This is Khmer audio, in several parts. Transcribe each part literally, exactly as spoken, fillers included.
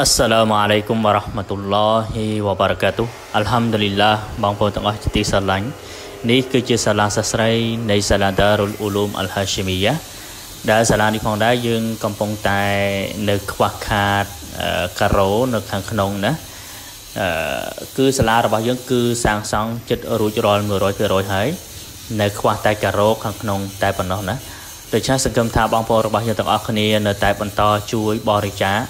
Assalamualaikum warahmatullahi wabarakatuh. Alhamdulillah bang po tong ocht ti salang ni kyuchi salang sasrai nei salang Darul Ulum Al Hashimiyah. Da salang ni khong da yeung kompong tae neu khwah khat karo neu khang knong na. Kyu salang robos yeung kyu sang song chit ruj rol một trăm phần trăm hai. Neu khwah tae karo khang knong tae ponoh na. Dochna sangkeum tha bang po robos yeung tong ocht khnie neu tae bonto chuy boricha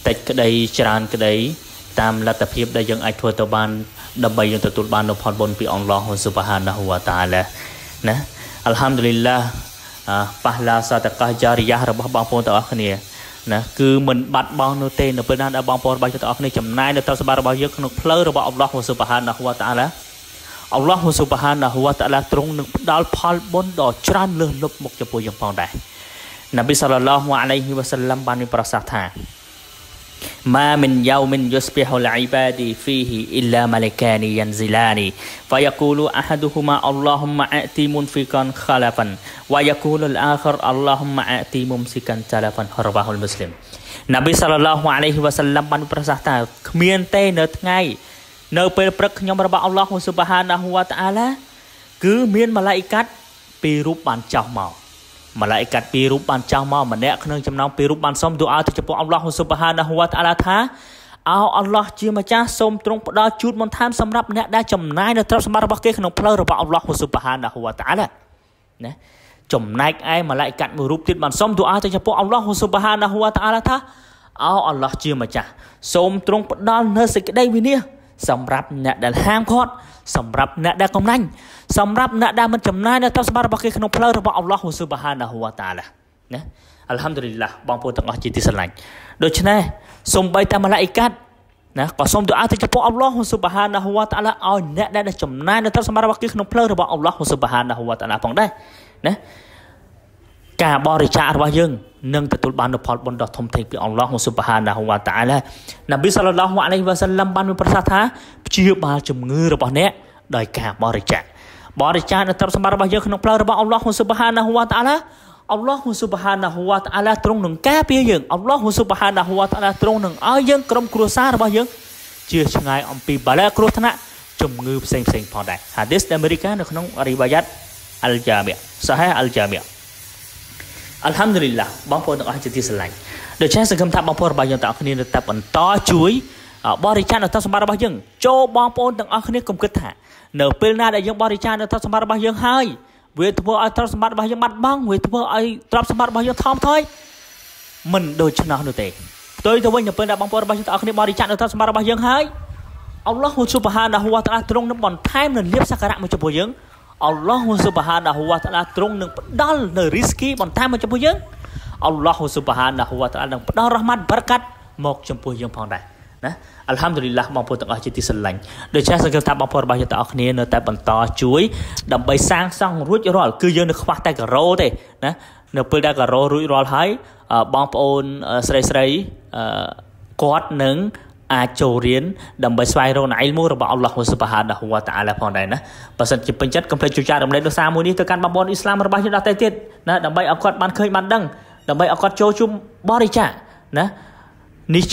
tech kedai ceran kedai tam latapip da jeung អាចធ្វើទៅបាន ដើម្បី យើង ទទួលបាន នៅផលបុណ្យ ពី អល់ឡោះ ស៊ុបហានាហ៊ូ វ៉ា តាអាឡា ណា អល់ហាំឌុលីឡា ប៉ះឡា សាតាកា ជារីយ៉ា របស់ បងប្អូន ទាំង អស់ គ្នា ណា គឺ មិន បាត់ បង់ នោះ ទេ នៅ ពេល ណា ដែល បងប្អូន របស់ ទាំង អស់ គ្នា ចំណាយ នៅ ទ្រព្យសម្បត្តិ របស់ យើង ក្នុង ផ្លូវ របស់ អល់ឡោះ ស៊ុបហានាហ៊ូ វ៉ា តាអាឡា អល់ឡោះ ស៊ុបហានាហ៊ូ វ៉ា តាអាឡា ទ្រង់ នឹង ផ្ដល់ ផលបុណ្យ ដ៏ ច្រើន លើសលប់ មក ចំពោះ យើង ផង ដែរ នប៊ី សល្លឡោះ អាឡៃហ៊ីវ៉ាសល្លាម បាន មាន ប្រសាសន៍ ថា ما من يوم يصبح العباد فيه إلا ملكان ينزلان فيقول أحدهما اللهم أعطي منفقا خلفا ويقول الآخر اللهم أعطي ممسكا تلفا رواه المسلم. نبي صلى الله عليه وسلم បានប្រសាសន៍ថា គ្មានទេ នៅថ្ងៃ នៅពេលព្រឹក ខ្ញុំ របស់ អល់ឡោះ ស៊ុបហានាហ៊ូ វ៉ា តាអាឡា គឺ មាន ម៉ាឡាអ៊ីកាត់ ពីរ រូប បាន ចោះ មក Malaikat biru pancang mau menek kena jemnang biru pancang doa terjepuk Allah Subhanahu wa ta'ala tha Ao Allah jia macam som trong pada jud montam samrap menek dah jemnai dan terap samar bakai kena pelau rupa Allah Subhanahu wa ta'ala Jemnaik ai malaikat biru pancang doa terjepuk Allah Subhanahu wa ta'ala tha Ao Allah jia macam som trong pada nasik day winia samrap menek dan ham kot samrap menek dah komnang សម្រាប់អ្នកដែលមិនចំណាយនៅទ្រព្យសម្បត្តិរបស់គេក្នុងផ្លូវរបស់អល់ឡោះស៊ុបហានាហ៊ូវ៉ាតាអាឡា បរិច្ចាគនៅទ្រព្យសម្បត្តិរបស់យើងក្នុងផ្លូវរបស់អល់ឡោះស៊ុបហានាហ៊ូវ៉ាតាអាឡា នៅពេលណាដែលយើងបរិច្ចាគនៅទ្រព្យសម្បត្តិរបស់យើងហើយវាធ្វើឲ្យទ្រព្យសម្បត្តិរបស់យើង Alhamdulillah បងប្អូនទាំងអស់ជាទីស្រឡាញ់ដូច្នេះសូមគិតថាបងប្អូនរបស់យើងទាំងអស់គ្នានៅតែបន្តជួយដើម្បីសាងសង់រួចរាល់គឺយើងនឹងខ្វះតែការោទេណា នេះជ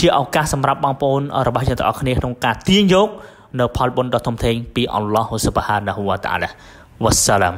ាឱកាសសម្រាប់បងប្អូនរបស់យើងទាំងអស់គ្នាក្នុងការទាញយកនៅផលបុណ្យដ៏ធំធេងពីអល់ឡោះស៊ុបហានាហ៊ូវ៉ាតាអាឡា វ៉ាសសាឡាម